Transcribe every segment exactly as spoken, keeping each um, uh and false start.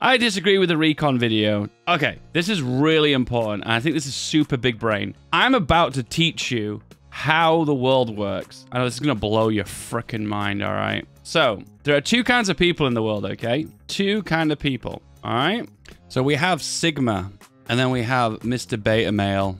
I disagree with the recon video. Okay, this is really important, and I think this is super big brain. I'm about to teach you how the world works. I know this is gonna blow your frickin' mind, all right? So, there are two kinds of people in the world, okay? Two kind of people, all right? So we have Sigma, and then we have Mister Beta Male.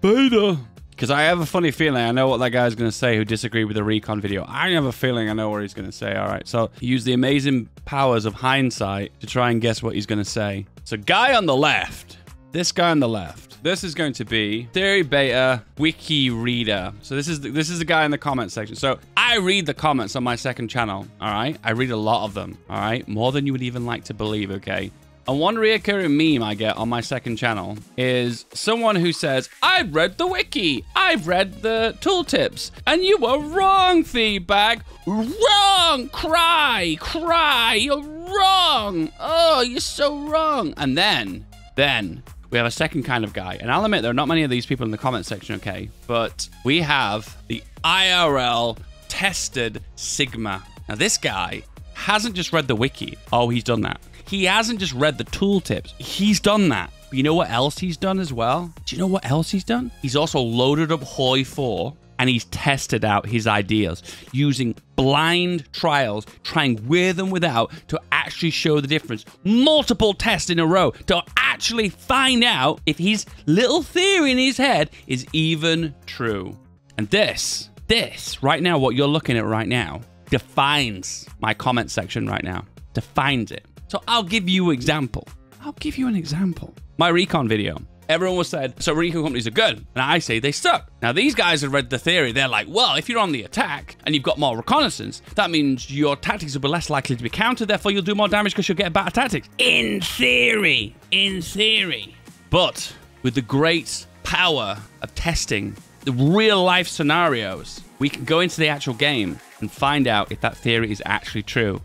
Beta! Because I have a funny feeling I know what that guy's gonna say who disagreed with the recon video. I have a feeling I know what he's gonna say, all right? So, use the amazing powers of hindsight to try and guess what he's gonna say. So, guy on the left. This guy on the left. This is going to be Theory Beta Wiki Reader. So this is the, this is the guy in the comment section. So I read the comments on my second channel. All right, I read a lot of them. All right, more than you would even like to believe. Okay, and one recurring meme I get on my second channel is someone who says, "I've read the wiki, I've read the tooltips, and you were wrong, feedback, wrong, cry, cry, you're wrong. Oh, you're so wrong." And then, then. We have a second kind of guy, and I'll admit there are not many of these people in the comment section, okay? But we have the I R L tested Sigma. Now this guy hasn't just read the wiki. Oh, he's done that. He hasn't just read the tooltips. He's done that. But you know what else he's done as well? Do you know what else he's done? He's also loaded up H O I four, and he's tested out his ideas using blind trials, trying with and without to actually show the difference. Multiple tests in a row to actually find out if his little theory in his head is even true. And this, this right now, what you're looking at right now, defines my comment section right now. Defines it. So I'll give you an example. I'll give you an example. My recon video. Everyone was said, so recon companies are good. And I say they suck. Now, these guys have read the theory. They're like, well, if you're on the attack and you've got more reconnaissance, that means your tactics will be less likely to be countered. Therefore, you'll do more damage because you'll get better tactics. In theory. In theory. But with the great power of testing the real life scenarios, we can go into the actual game and find out if that theory is actually true.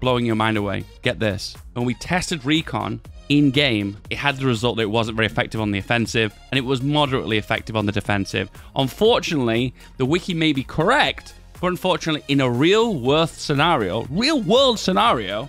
Blowing your mind away. Get this. When we tested recon in game, it had the result that it wasn't very effective on the offensive, and it was moderately effective on the defensive. Unfortunately, the wiki may be correct, but unfortunately, in a real world scenario, real world scenario,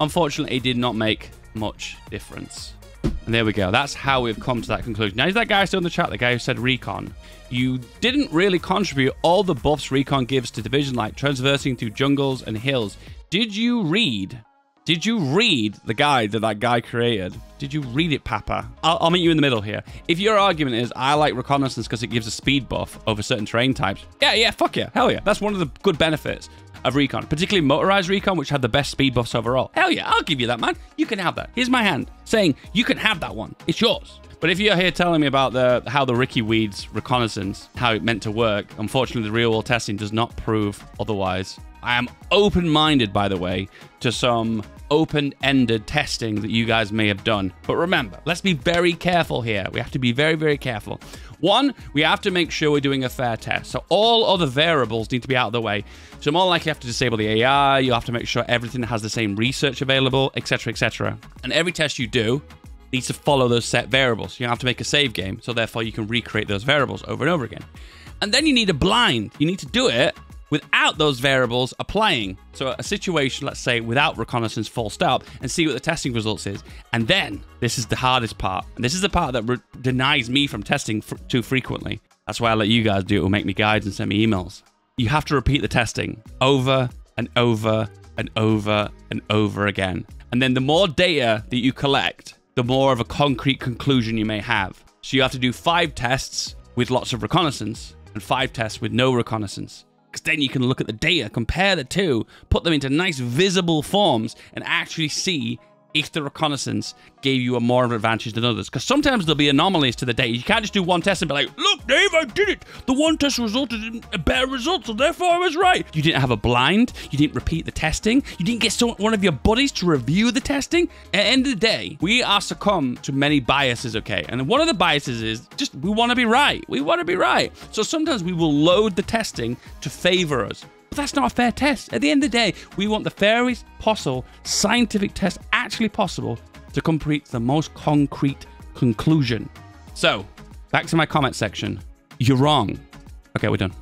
unfortunately, it did not make much difference. And there we go. That's how we've come to that conclusion. Now, is that guy still in the chat? The guy who said recon. You didn't really contribute all the buffs recon gives to division, like traversing through jungles and hills. Did you read? Did you read the guide that that guy created? Did you read it, Papa? I'll, I'll meet you in the middle here. If your argument is, I like reconnaissance because it gives a speed buff over certain terrain types. Yeah, yeah, fuck yeah. Hell yeah. That's one of the good benefits of recon, particularly motorized recon, which had the best speed buffs overall. Hell yeah, I'll give you that, man. You can have that. Here's my hand saying you can have that one. It's yours. But if you're here telling me about the how the Ricky Weeds reconnaissance, how it meant to work, unfortunately, the real world testing does not prove otherwise. I am open-minded, by the way, to some open-ended testing that you guys may have done. But remember, let's be very careful here. We have to be very, very careful. One, we have to make sure we're doing a fair test. So all other variables need to be out of the way. So more likely you have to disable the A I. You'll have to make sure everything has the same research available, et cetera, et cetera. And every test you do needs to follow those set variables. You have to make a save game. So therefore, you can recreate those variables over and over again. And then you need a blind. You need to do it without those variables applying. So a situation, let's say, without reconnaissance, full stop, and see what the testing results is. And then this is the hardest part. And this is the part that denies me from testing fr too frequently. That's why I let you guys do it. It'll make me guides and send me emails. You have to repeat the testing over and over and over and over again. And then the more data that you collect, the more of a concrete conclusion you may have. So you have to do five tests with lots of reconnaissance and five tests with no reconnaissance. Because then you can look at the data, compare the two, put them into nice visible forms, and actually see if the reconnaissance gave you a more of an advantage than others. Because sometimes there'll be anomalies to the data. You can't just do one test and be like, look, Dave, I did it. The one test resulted in a better result, so therefore I was right. You didn't have a blind. You didn't repeat the testing. You didn't get someone, one of your buddies to review the testing. At the end of the day, we are succumbed to many biases, okay? And one of the biases is just we want to be right. We want to be right. So sometimes we will load the testing to favor us. But that's not a fair test. At the end of the day, we want the fairest possible scientific test actually possible to complete the most concrete conclusion. So, back to my comment section. You're wrong. Okay, we're done.